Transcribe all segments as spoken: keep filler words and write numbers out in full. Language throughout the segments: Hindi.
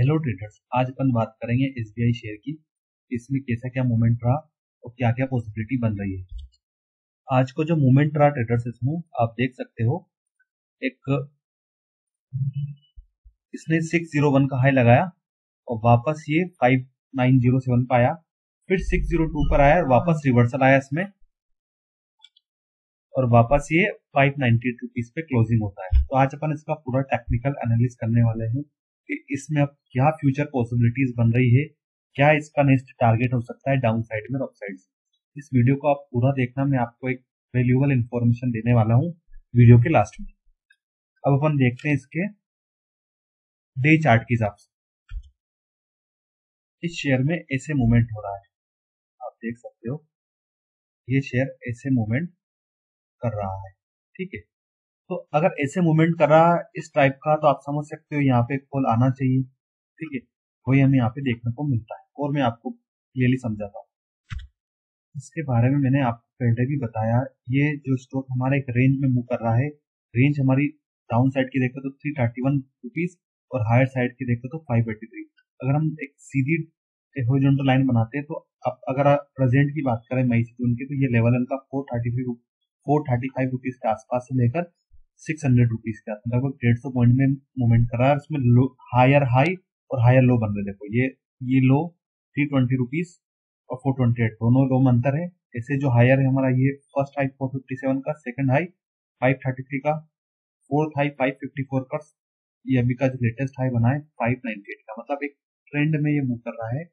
हेलो ट्रेडर्स, आज अपन बात करेंगे एसबीआई शेयर की, इसमें कैसा क्या मूवमेंट रहा और क्या क्या पॉसिबिलिटी बन रही है। आज को जो मूवमेंट रहा ट्रेडर्स, इसमें आप देख सकते हो एक इसने सिक्स ज़ीरो वन का हाई लगाया और वापस ये फाइव नाइन ज़ीरो सेवन पर आया, फिर सिक्स ज़ीरो टू पर आया और वापस रिवर्सल आया इसमें और वापस ये फाइव नाइन्टी एट रुपीस पे क्लोजिंग होता है। तो आज अपन इसका पूरा टेक्निकल एनालिसिस करने वाले हैं कि इसमें अब क्या फ्यूचर पॉसिबिलिटीज बन रही है, क्या इसका नेक्स्ट टारगेट हो सकता है डाउन साइड में और अप साइड। इस वीडियो को आप पूरा देखना, मैं आपको एक वैल्यूएबल इंफॉर्मेशन देने वाला हूं वीडियो के लास्ट में। अब अपन देखते हैं इसके डे चार्ट के हिसाब से। इस शेयर में ऐसे मूवमेंट हो रहा है, आप देख सकते हो ये शेयर ऐसे मूवमेंट कर रहा है, ठीक है। तो अगर ऐसे मूवमेंट कर रहा है इस टाइप का, तो आप समझ सकते हो यहाँ पे कॉल आना चाहिए, ठीक है, वही हमें यहाँ पे देखने को मिलता है। और मैं आपको क्लियरली समझाता हूँ, इसके बारे में मैंने आपको पहले भी बताया। ये जो स्टॉक हमारे एक रेंज में मूव कर रहा है, रेंज हमारी डाउन साइड की देखते तो थ्री थर्टी वन रुपीज और हायर साइड की देखते तो फाइव एटी थ्री। अगर हम एक सीधी हॉरिजॉन्टल लाइन बनाते हैं, तो अब अगर आप प्रेजेंट की बात करें मई से जून की, तो ये लेवल इनका four thirty three four thirty five rupees के आसपास से लेकर सिक्स हंड्रेड रुपीज के आसपास, लगभग डेढ़ सौ पॉइंट में मूवमेंट करा है। इसमें लो, हायर हाई और हायर लो बन रहे। देखो ये ये लो थ्री ट्वेंटी रुपीज और फोर ट्वेंटी एट दोनों लो में अंतर है। ऐसे जो हायर है हमारा, ये first high four fifty seven का, second high five thirty three का, fourth high five fifty four का, ये अभी का जो लेटेस्ट हाई बना है फाइव नाइनटी एट का। मतलब एक ट्रेंड में ये मूव कर रहा है,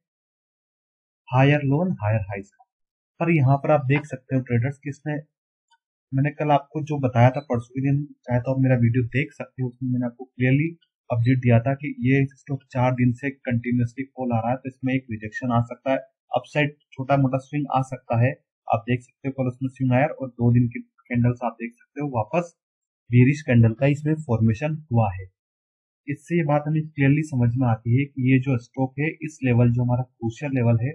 higher low and higher high का। पर यहाँ पर आप देख सकते हो ट्रेडर्स की, इसमें मैंने कल आपको जो बताया था परसों के दिन, चाहे तो आप मेरा वीडियो देख सकते हो, उसमें मैंने आपको क्लियरली अपडेट दिया था कि ये स्टॉक चार दिन से कंटिन्यूअसली फॉल आ रहा है, तो इसमें एक रिजेक्शन आ सकता है, अपसाइड छोटा मोटा स्विंग आ सकता है। आप देख सकते हो कल उसमें स्विंग आया और दो दिन की कैंडल्स आप देख सकते हो, वापस बेरिश कैंडल का इसमें फॉर्मेशन हुआ है। इससे ये बात हमें क्लियरली समझ में आती है कि ये जो स्टॉक है, इस लेवल जो हमारा क्रूशियल लेवल है,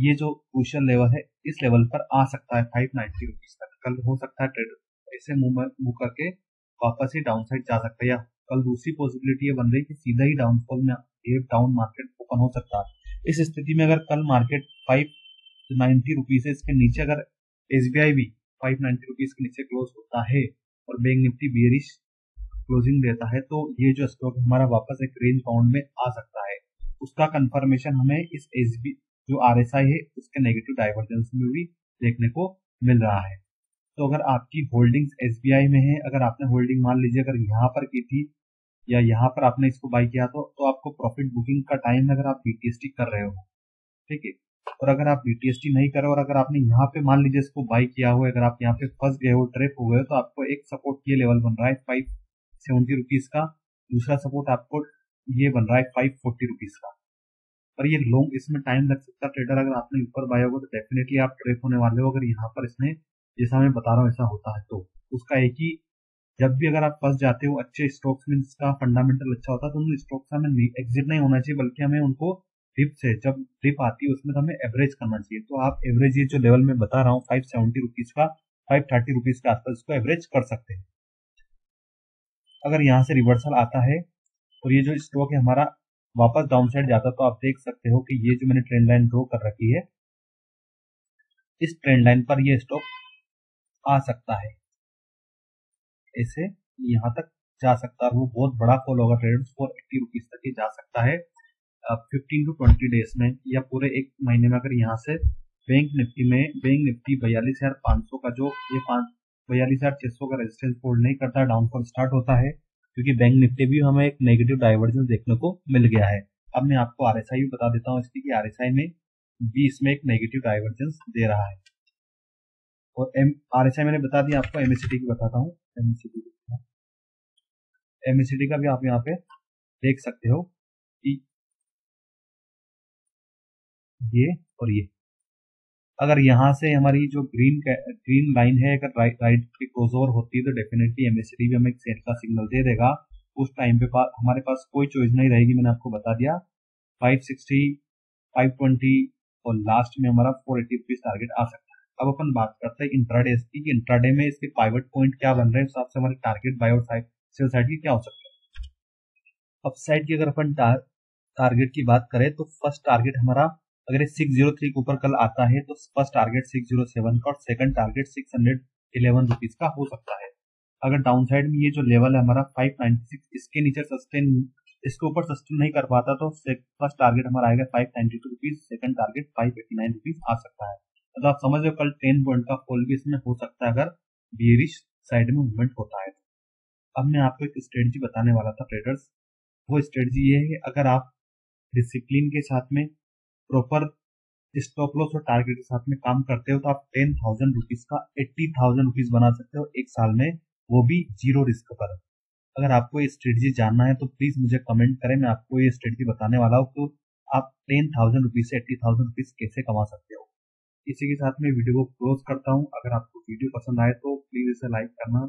ये जो क्रूशियल लेवल है, इस लेवल पर आ सकता है फाइव नाइन्टी रुपीस तक। कल हो सकता है ट्रेडर ऐसे मूव करके वापस ही डाउन साइड जा सकता है, या कल दूसरी पॉसिबिलिटी ये बन रही है कि सीधा ही डाउनफॉल में ये डाउन मार्केट ओपन हो सकता है। इस स्थिति में अगर कल मार्केट फाइव नाइन्टी रुपीस है, इसके नीचे अगर एसबीआई भी फाइव नाइन्टी रुपीस के नीचे क्लोज होता है और बैंक निफ्टी बेरिश क्लोजिंग देता है, तो ये जो स्टॉक हमारा वापस एक रेंज बाउंड में आ सकता है। उसका कंफर्मेशन हमें इस एसबी जो आरएसआई है उसके नेगेटिव डाइवर्जेंस में भी देखने को मिल रहा है। तो अगर आपकी होल्डिंग्स एसबीआई में है, अगर आपने होल्डिंग मान लीजिए अगर यहाँ पर की थी या यहाँ पर आपने इसको बाई किया, तो, तो आपको प्रॉफिट बुकिंग का टाइम है अगर आप बीटीएसटी कर रहे हो, ठीक है। और अगर आप बीटीएसटी नहीं कर रहे हो और अगर आपने यहाँ पे मान लीजिए इसको बाई किया हो, अगर आप यहाँ पे फंस गए हो, ट्रैप हो गए हो, तो आपको एक सपोर्ट ये लेवल बन रहा है फाइव सेवेंटी रुपीज का, दूसरा सपोर्ट आपको ये बन रहा है फाइव फोर्टी रुपीज का। पर ये लॉन्ग इसमें टाइम लग सकता है ट्रेडर, अगर आपने ऊपर बाय होगा तो डेफिनेटली आप ट्रेप होने वाले हो। अगर यहाँ पर इसने जैसा मैं बता रहा हूँ ऐसा होता है, तो उसका एक ही, जब भी अगर आप फंस जाते हो अच्छे स्टॉक्स में जिसका फंडामेंटल अच्छा होता है, तो उन स्टॉक्स में एग्जिट नहीं होना चाहिए, बल्कि हमें उनको डिप से, जब डिप आती है उसमें तो हमें एवरेज करना चाहिए। तो आप एवरेज ये जो लेवल में बता रहा हूँ फाइव सेवेंटी रुपीज का, फाइव थर्टी रुपीज के आसपास इसको एवरेज कर सकते हैं। अगर यहाँ से रिवर्सल आता है और ये जो स्टॉक है हमारा वापस डाउन साइड जाता, तो आप देख सकते हो कि ये जो मैंने ट्रेंड लाइन ड्रॉ कर रखी है, इस ट्रेंड लाइन पर ये स्टॉक आ सकता है, ऐसे यहाँ तक जा सकता है। वो बहुत बड़ा फॉल होगा ट्रेडर्स, फोर एट्टी रुपीज तक ही जा सकता है फिफ्टीन टू ट्वेंटी डेज में या पूरे एक महीने में। अगर यहाँ से बैंक निफ्टी में, बैंक निफ्टी बयालीस हजार पांच सौ का जो ये बयालीस हजार छह सौ का रेजिस्टेंस होल्ड नहीं करता, डाउनफॉल स्टार्ट होता है, क्योंकि बैंक निफ्टी भी हमें एक नेगेटिव डाइवर्जेंस देखने को मिल गया है। अब मैं आपको आरएसआई भी बता देता हूँ इसकी, कि आरएसआई में भी इसमें एक नेगेटिव डाइवर्जेंस दे रहा है। और एम आरएसआई मैंने बता दिया आपको, एमएसीडी की बताता हूँ। एमएसीडी एमएसीडी का भी आप यहाँ पे देख सकते हो कि ये और ये, अगर यहाँ से हमारी जो ग्रीन ग्रीन लाइन है अगर राइट राइट की क्लोज ओवर होती है, तो डेफिनेटली एमएसडी भी हमें एक सेल का सिग्नल दे देगा। उस टाइम पे पा, हमारे पास कोई चॉइस नहीं रहेगी, मैंने आपको बता दिया फाइव सिक्सटी, फाइव ट्वेंटी और लास्ट में हमारा फोर एटी रुपीज टारगेट आ सकता है। अब अपन बात करते हैं इंट्राडे की, इंट्राडे में इसके पाइवट पॉइंट क्या बन रहे हैं, हिसाब से हमारे टारगेट बाय और सेल साइड की क्या हो सकता है। अपसाइड की अगर अपन टार, टारगेट की बात करें तो फर्स्ट टारगेट हमारा अगर सिक्स जीरो थ्री के ऊपर कल आता है तो first target six zero seven का और second target six hundred eleven rupees का हो सकता है। अगर डाउन साइड में ये जो लेवल है हमारा फाइव नाइनटी सिक्स इसके नीचे सस्टेन इसके ऊपर सस्टेन नहीं कर पाता तो फर्स्ट टारगेट हमारा आएगा five ninety two rupees, second target five eighty nine rupees आ सकता है। मतलब आप समझ लो कल टेन पॉइंट का फॉल भी इसमें हो सकता है अगर बेरिश साइड में मूवमेंट होता है। अब मैं आपको एक स्ट्रेटजी बताने वाला था ट्रेडर्स, वो स्ट्रेटजी ये है अगर आप डिसिप्लिन के साथ में प्रॉपर स्टॉप लॉस और टारगेट के साथ में काम करते हो तो आप टेन थाउजेंड रुपीज का एट्टी थाउजेंड रुपीज बना सकते हो एक साल में, वो भी जीरो रिस्क पर। अगर आपको ये स्ट्रेटजी जानना है तो प्लीज मुझे कमेंट करें, मैं आपको ये स्ट्रेटजी बताने वाला हूँ तो आप टेन थाउजेंड रुपीज से एट्टी थाउजेंड रुपीज कैसे कमा सकते हो। इसी के साथ मैं वीडियो को क्लोज करता हूँ। अगर आपको वीडियो पसंद आए तो प्लीज इसे लाइक करना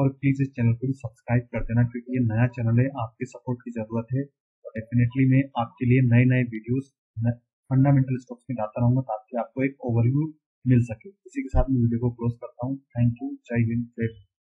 और प्लीज इस चैनल को भी सब्सक्राइब कर देना क्योंकि ये नया चैनल है, आपके सपोर्ट की जरूरत है। और डेफिनेटली मैं आपके लिए नए नए वीडियोस फंडामेंटल स्टॉक्स में डालता रहूंगा ताकि आपको एक ओवरव्यू मिल सके। इसी के साथ मैं वीडियो को क्लोज करता हूँ। थैंक यू, जय हिंद, जय भारत।